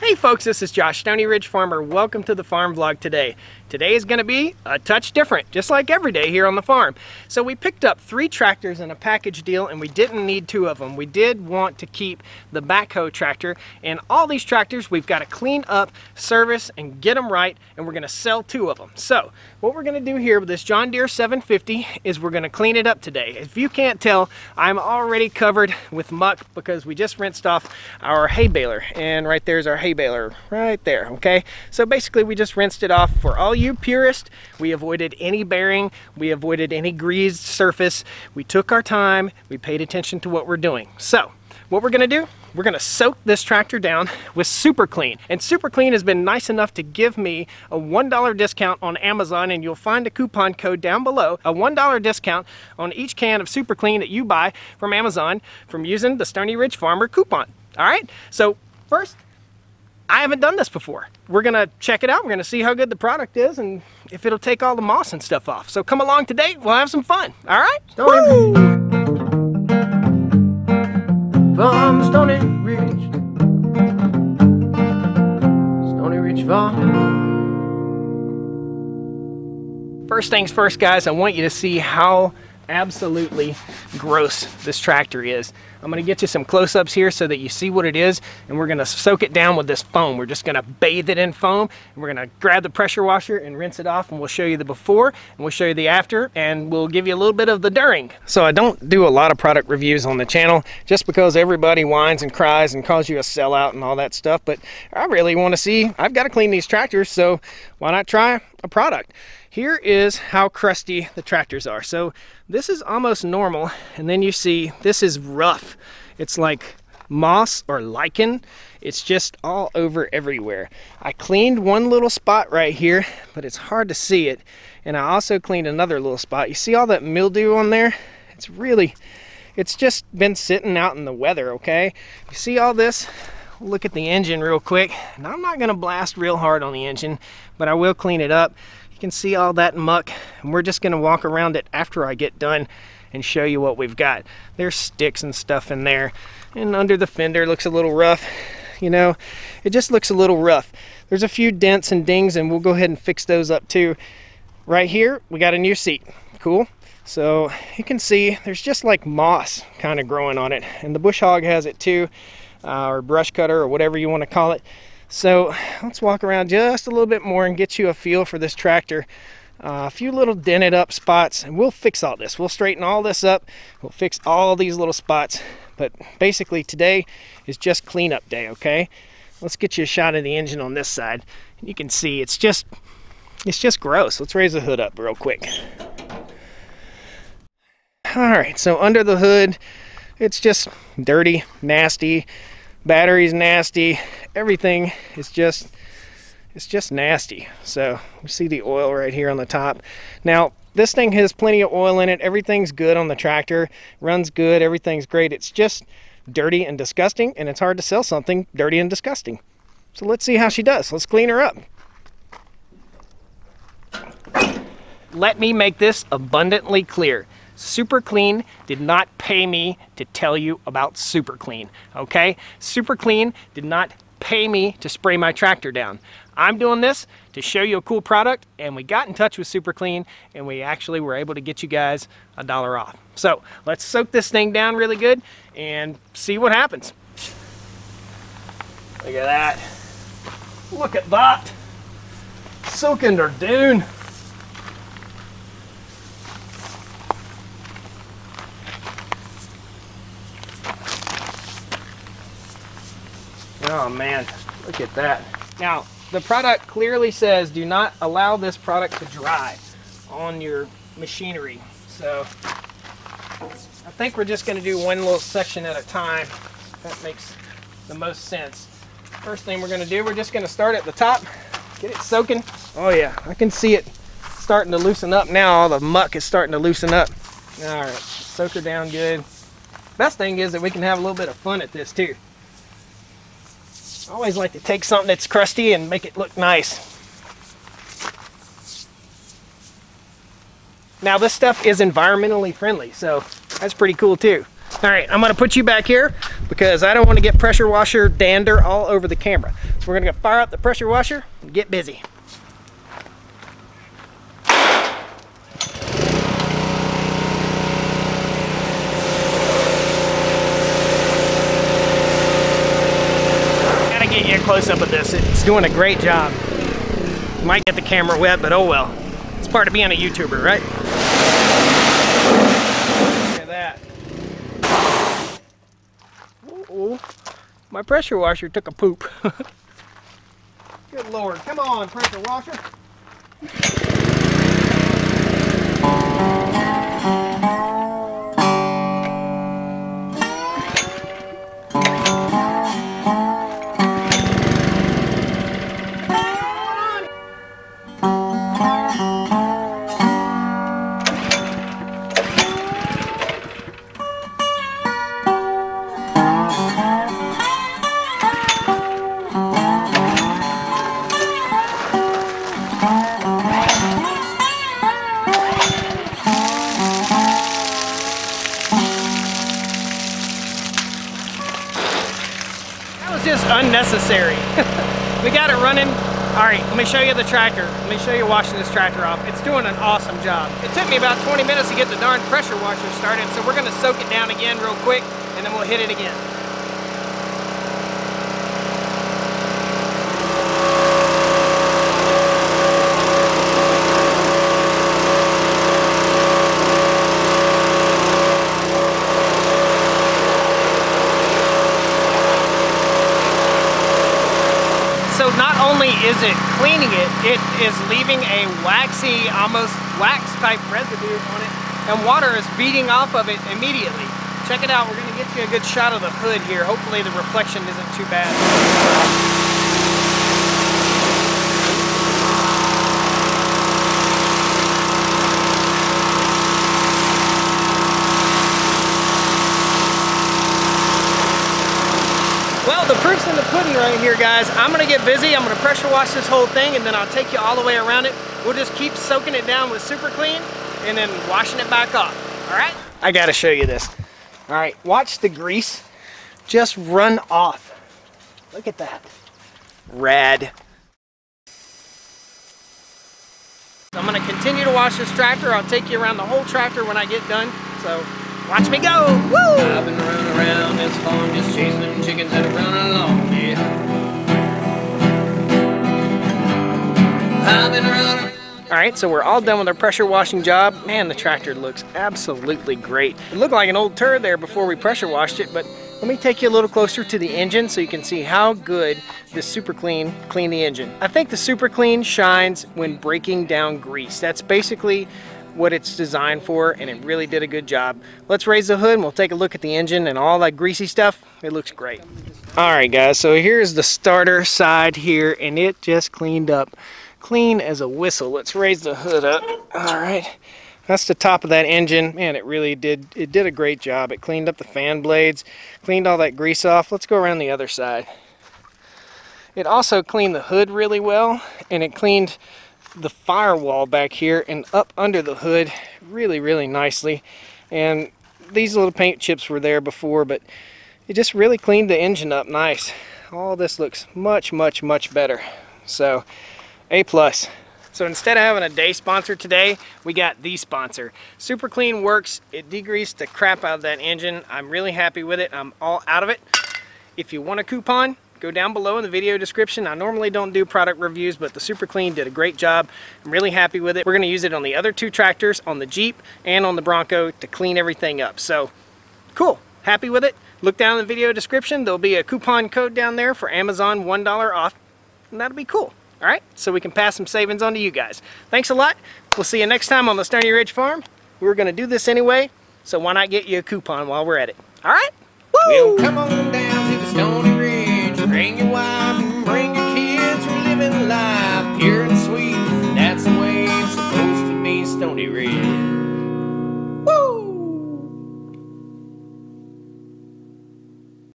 Hey folks, this is Josh, Stoney Ridge Farmer. Welcome to the farm vlog today. Today is going to be a touch different, just like every day here on the farm. So we picked up 3 tractors in a package deal and we didn't need 2 of them. We did want to keep the backhoe tractor, and all these tractors we've got to clean up, service, and get them right, and we're going to sell 2 of them. So what we're going to do here with this John Deere 750 is we're going to clean it up today. If you can't tell, I'm already covered with muck because we just rinsed off our hay baler, and right there's our hay baler right there. Okay, so basically we just rinsed it off. For all you purists, we avoided any bearing, we avoided any greased surface, we took our time, we paid attention to what we're doing. So what we're gonna do, we're gonna soak this tractor down with Super Clean. And Super Clean has been nice enough to give me a $1 discount on Amazon, and you'll find a coupon code down below, a $1 discount on each can of Super Clean that you buy from Amazon from using the Stoney Ridge Farmer coupon. All right, so first, I haven't done this before. We're gonna check it out. We're gonna see how good the product is and if it'll take all the moss and stuff off. So come along today, we'll have some fun. All right? From Stoney Ridge. Stoney Ridge Farm. First things first, guys, I want you to see how absolutely gross this tractor is. I'm gonna get you some close-ups here so that you see what it is, and we're gonna soak it down with this foam. We're just gonna bathe it in foam, and we're gonna grab the pressure washer and rinse it off, and we'll show you the before and we'll show you the after, and we'll give you a little bit of the during. So I don't do a lot of product reviews on the channel just because everybody whines and cries and calls you a sellout and all that stuff, but I really want to see, I've got to clean these tractors, so why not try a product? Here is how crusty the tractors are. So this is almost normal, and then you see this is rough. It's like moss or lichen. It's just all over everywhere. I cleaned one little spot right here, but it's hard to see it. And I also cleaned another little spot. You see all that mildew on there? It's really, it's just been sitting out in the weather, okay? You see all this? Look at the engine real quick. And I'm not gonna blast real hard on the engine, but I will clean it up. You can see all that muck, and we're just gonna walk around it after I get done and show you what we've got. There's sticks and stuff in there, and under the fender looks a little rough. You know, it just looks a little rough. There's a few dents and dings, and we'll go ahead and fix those up too. Right here we got a new seat. Cool. So you can see there's just like moss kind of growing on it, and the bush hog has it too, or brush cutter or whatever you want to call it. So let's walk around just a little bit more and get you a feel for this tractor. A few little dented up spots, and we'll fix all this. We'll straighten all this up. We'll fix all these little spots. But basically today is just cleanup day, okay? Let's get you a shot of the engine on this side. You can see it's just gross. Let's raise the hood up real quick. All right, so under the hood, it's just dirty, nasty. Battery's nasty, everything is just, it's just nasty. So we see the oil right here on the top. Now this thing has plenty of oil in it, everything's good on the tractor, runs good, everything's great. It's just dirty and disgusting, and it's hard to sell something dirty and disgusting. So let's see how she does. Let's clean her up. Let me make this abundantly clear. Super Clean did not pay me to tell you about Super Clean, okay? Super Clean did not pay me to spray my tractor down. I'm doing this to show you a cool product, and we got in touch with Super Clean, and we actually were able to get you guys $1 off. So let's soak this thing down really good and see what happens. Look at that. Look at that. Soaking her down. Oh man, look at that. Now, the product clearly says do not allow this product to dry on your machinery. So I think we're just gonna do one little section at a time. That makes the most sense. First thing we're gonna do, we're just gonna start at the top, get it soaking. Oh yeah, I can see it starting to loosen up now. All the muck is starting to loosen up. All right, soak her down good. Best thing is that we can have a little bit of fun at this too. I always like to take something that's crusty and make it look nice. Now this stuff is environmentally friendly, so that's pretty cool too. All right, I'm gonna put you back here because I don't want to get pressure washer dander all over the camera. We're gonna go fire up the pressure washer and get busy. Gotta get you a close up of this. It's doing a great job. You might get the camera wet, but oh well. It's part of being a YouTuber, right? Look at that. Uh-oh. My pressure washer took a poop. Good Lord, come on, pressure washer. Unnecessary. We got it running. All right, let me show you the tractor. Let me show you washing this tractor off. It's doing an awesome job. It took me about 20 minutes to get the darn pressure washer started, so we're gonna soak it down again real quick, and then we'll hit it again. Is it cleaning it, it is leaving a waxy, almost wax type residue on it, and water is beating off of it immediately. Check it out. We're going to get you a good shot of the hood here. Hopefully the reflection isn't too bad. The proof's in the pudding right here, guys. I'm gonna get busy. I'm gonna pressure wash this whole thing, and then I'll take you all the way around it. We'll just keep soaking it down with Super Clean and then washing it back off. All right, I gotta show you this. All right, watch the grease just run off. Look at that. Rad. I'm gonna continue to wash this tractor. I'll take you around the whole tractor when I get done, so watch me go! Woo! I've been running around this farm just chasing them chickens that are running along, yeah. I've been running. Alright, so we're all done with our pressure washing job. Man, the tractor looks absolutely great. It looked like an old turd there before we pressure washed it, but let me take you a little closer to the engine so you can see how good the Super Clean cleaned the engine. I think the Super Clean shines when breaking down grease. That's basically what it's designed for, and it really did a good job. Let's raise the hood and we'll take a look at the engine and all that greasy stuff. It looks great. All right, guys, so here's the starter side here, and it just cleaned up clean as a whistle. Let's raise the hood up. All right, that's the top of that engine. Man, it really did a great job. It cleaned up the fan blades, cleaned all that grease off. Let's go around the other side. It also cleaned the hood really well, and it cleaned the firewall back here and up under the hood really nicely. And these little paint chips were there before, but it just really cleaned the engine up nice. All this looks much better, so A+. So instead of having a day sponsor today, we got the sponsor. Super Clean works. It degreased the crap out of that engine. I'm really happy with it. I'm all out of it. If you want a coupon, go down below in the video description. I normally don't do product reviews, but the Super Clean did a great job. I'm really happy with it. We're gonna use it on the other two tractors, on the Jeep and on the Bronco, to clean everything up. So, cool, happy with it. Look down in the video description. There'll be a coupon code down there for Amazon, $1 off, and that'll be cool. All right, so we can pass some savings on to you guys. Thanks a lot. We'll see you next time on the Stoney Ridge Farm. We were gonna do this anyway, so why not get you a coupon while we're at it? All right, woo! Well, come on down to the Stoney Ridge. Bring your wife.